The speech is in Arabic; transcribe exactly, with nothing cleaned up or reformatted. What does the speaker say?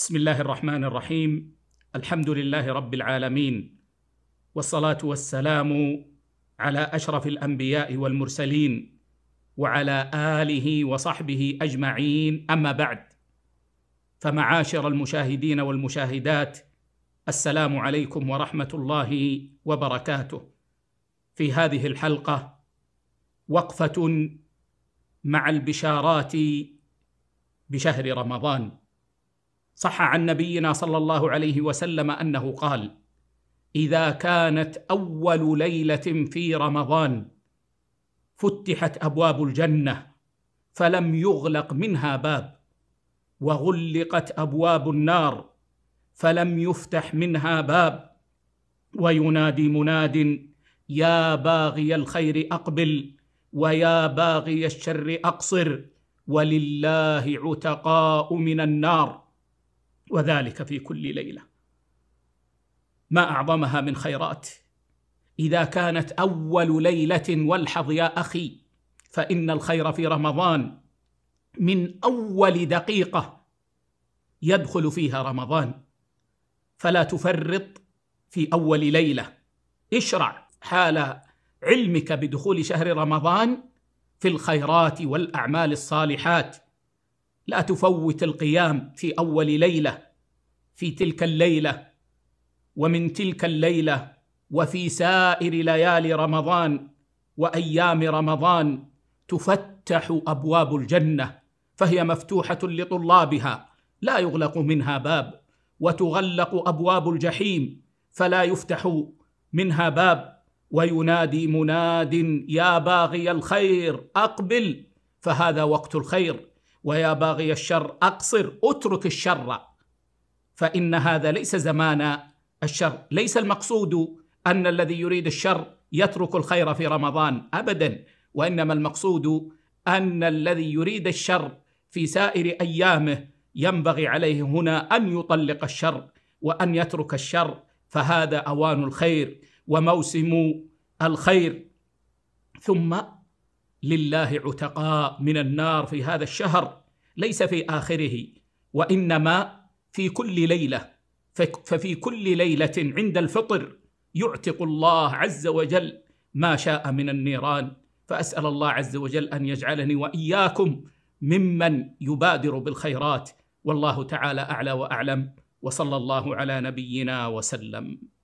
بسم الله الرحمن الرحيم. الحمد لله رب العالمين، والصلاة والسلام على أشرف الأنبياء والمرسلين وعلى آله وصحبه أجمعين، أما بعد، فمعاشر المشاهدين والمشاهدات، السلام عليكم ورحمة الله وبركاته. في هذه الحلقة وقفة مع البشارات بشهر رمضان. صح عن نبينا صلى الله عليه وسلم أنه قال: إذا كانت أول ليلة في رمضان فتحت أبواب الجنة فلم يغلق منها باب، وغلقت أبواب النار فلم يفتح منها باب، وينادي مناد: يا باغي الخير أقبل، ويا باغي الشر أقصر، ولله عتقاء من النار، وذلك في كل ليلة. ما أعظمها من خيرات! إذا كانت أول ليلة، والحظ يا أخي، فإن الخير في رمضان من أول دقيقة يدخل فيها رمضان، فلا تفرط في أول ليلة. اشرع حال علمك بدخول شهر رمضان في الخيرات والأعمال الصالحات. لا تفوت القيام في أول ليلة، في تلك الليلة ومن تلك الليلة وفي سائر ليالي رمضان وأيام رمضان. تفتح أبواب الجنة، فهي مفتوحة لطلابها لا يغلق منها باب، وتغلق أبواب الجحيم فلا يفتح منها باب، وينادي مناد: يا باغي الخير أقبل، فهذا وقت الخير، ويا باغي الشر أقصر، أترك الشر، فإن هذا ليس زمان الشر. ليس المقصود أن الذي يريد الشر يترك الخير في رمضان أبدا، وإنما المقصود أن الذي يريد الشر في سائر أيامه ينبغي عليه هنا أن يطلق الشر وأن يترك الشر، فهذا أوان الخير وموسم الخير. ثم لله عتقاء من النار في هذا الشهر، ليس في آخره وإنما في كل ليلة، ففي كل ليلة عند الفطر يعتق الله عز وجل ما شاء من النيران. فأسأل الله عز وجل أن يجعلني وإياكم ممن يبادر بالخيرات، والله تعالى أعلى وأعلم، وصلى الله على نبينا وسلم.